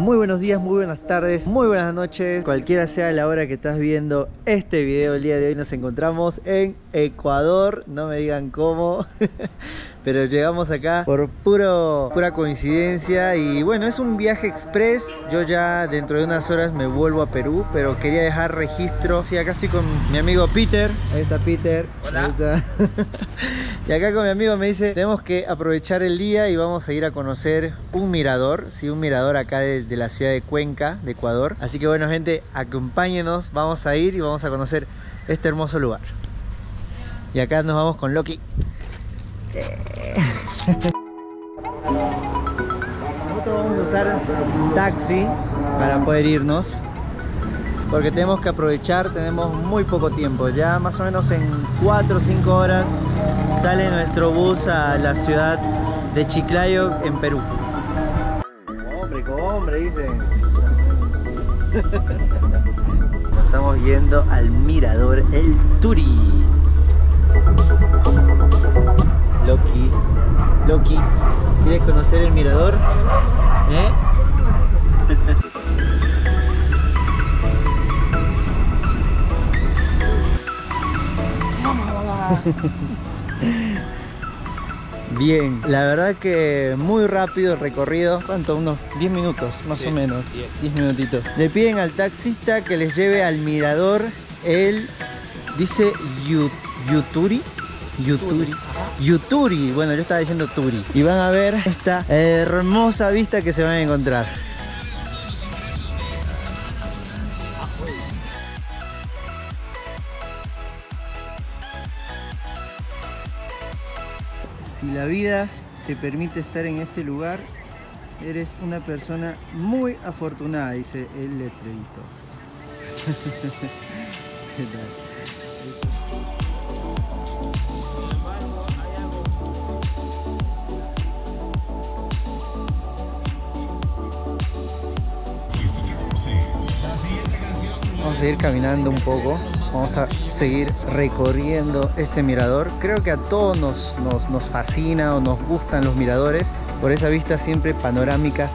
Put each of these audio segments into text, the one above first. Muy buenos días, muy buenas tardes, muy buenas noches. Cualquiera sea la hora que estás viendo este video, el día de hoy nos encontramos en Ecuador. No me digan cómo, pero llegamos acá por pura coincidencia. Y bueno, es un viaje express. Yo ya dentro de unas horas me vuelvo a Perú, pero quería dejar registro. Sí, acá estoy con mi amigo Peter. Ahí está Peter. Hola. Ahí está. Y acá con mi amigo me dice, tenemos que aprovechar el día y vamos a ir a conocer un mirador. Sí, un mirador acá de la ciudad de Cuenca, de Ecuador. Así que bueno, gente, acompáñenos. Vamos a ir y vamos a conocer este hermoso lugar. Y acá nos vamos con Loki. Nosotros vamos a usar taxi para poder irnos, porque tenemos que aprovechar, tenemos muy poco tiempo. Ya más o menos en 4 o 5 horas sale nuestro bus a la ciudad de Chiclayo, en Perú. Hombre, dicen. Nos estamos yendo al mirador El Turi. Loki, ¿quieres conocer el mirador? Bien, la verdad que muy rápido el recorrido. ¿Cuánto? Unos 10 minutos, más o menos. 10 minutitos. Le piden al taxista que les lleve al mirador el... Dice Yuturi. Yuturi, bueno, yo estaba diciendo Turi. Y van a ver esta hermosa vista que se van a encontrar. Si la vida te permite estar en este lugar, eres una persona muy afortunada, dice el letrerito. ¿Qué tal? Vamos a ir caminando un poco, vamos a seguir recorriendo este mirador. Creo que a todos nos fascina o nos gustan los miradores por esa vista siempre panorámica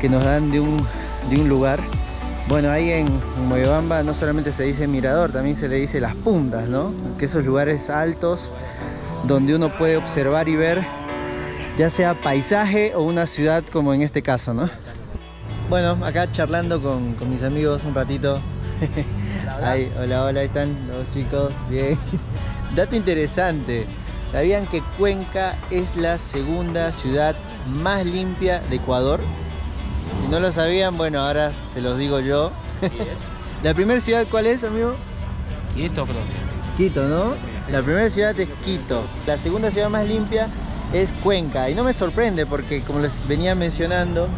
que nos dan de un lugar. Bueno, ahí en Moyobamba no solamente se dice mirador, también se le dice las puntas, ¿no? Que esos lugares altos donde uno puede observar y ver ya sea paisaje o una ciudad, como en este caso, ¿no? Bueno, acá charlando con mis amigos un ratito. Hola. Ahí, hola, ahí están los chicos, bien. Dato interesante, ¿sabían que Cuenca es la segunda ciudad más limpia de Ecuador? Si no lo sabían, bueno, ahora se los digo yo. Así es. ¿La primera ciudad cuál es, amigo? Quito, creo. Quito, ¿no? Sí. La primera ciudad es Quito. La segunda ciudad más limpia es Cuenca. Y no me sorprende porque, como les venía mencionando,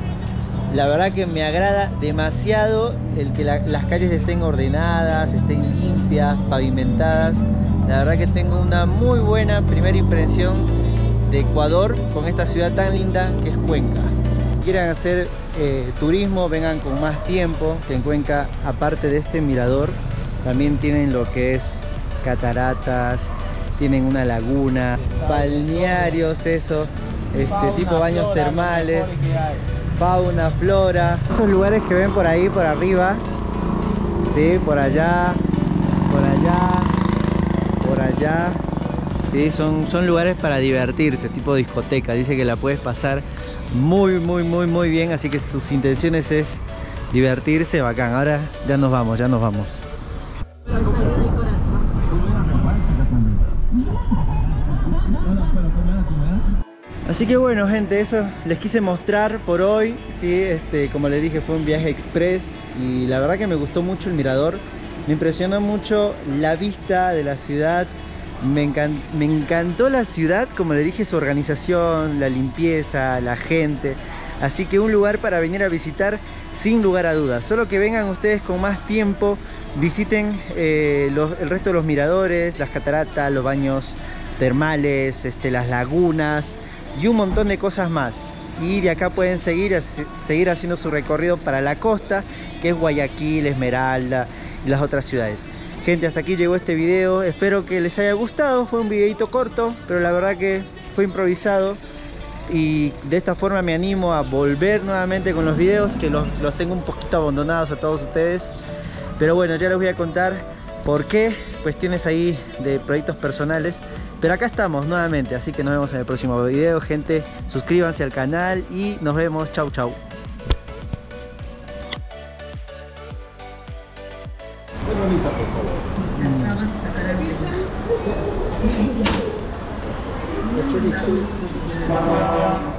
la verdad que me agrada demasiado el que las calles estén ordenadas, estén limpias, pavimentadas. La verdad que tengo una muy buena primera impresión de Ecuador con esta ciudad tan linda que es Cuenca. Si quieren hacer turismo, vengan con más tiempo, que en Cuenca, aparte de este mirador, también tienen lo que es cataratas, tienen una laguna, balnearios, eso, tipo baños termales, fauna, flora, esos lugares que ven por ahí, por arriba, sí, por allá, sí, son lugares para divertirse, tipo discoteca. Dice que la puedes pasar muy bien, así que sus intenciones es divertirse, bacán. Ahora ya nos vamos. Así que bueno, gente, eso les quise mostrar por hoy, ¿sí? Como les dije, fue un viaje express y la verdad que me gustó mucho el mirador. Me impresionó mucho la vista de la ciudad, me encantó la ciudad, como les dije, su organización, la limpieza, la gente. Así que un lugar para venir a visitar sin lugar a dudas. Solo que vengan ustedes con más tiempo, visiten el resto de los miradores, las cataratas, los baños termales, las lagunas y un montón de cosas más. Y de acá pueden seguir haciendo su recorrido para la costa, que es Guayaquil, Esmeralda y las otras ciudades. Gente, hasta aquí llegó este video. Espero que les haya gustado. Fue un videito corto, pero la verdad que fue improvisado. y de esta forma me animo a volver nuevamente con los videos, que los tengo un poquito abandonados a todos ustedes, pero bueno, ya les voy a contar por qué, cuestiones ahí de proyectos personales, pero acá estamos nuevamente, así que nos vemos en el próximo video, gente, suscríbanse al canal y nos vemos, chau chau. Wow.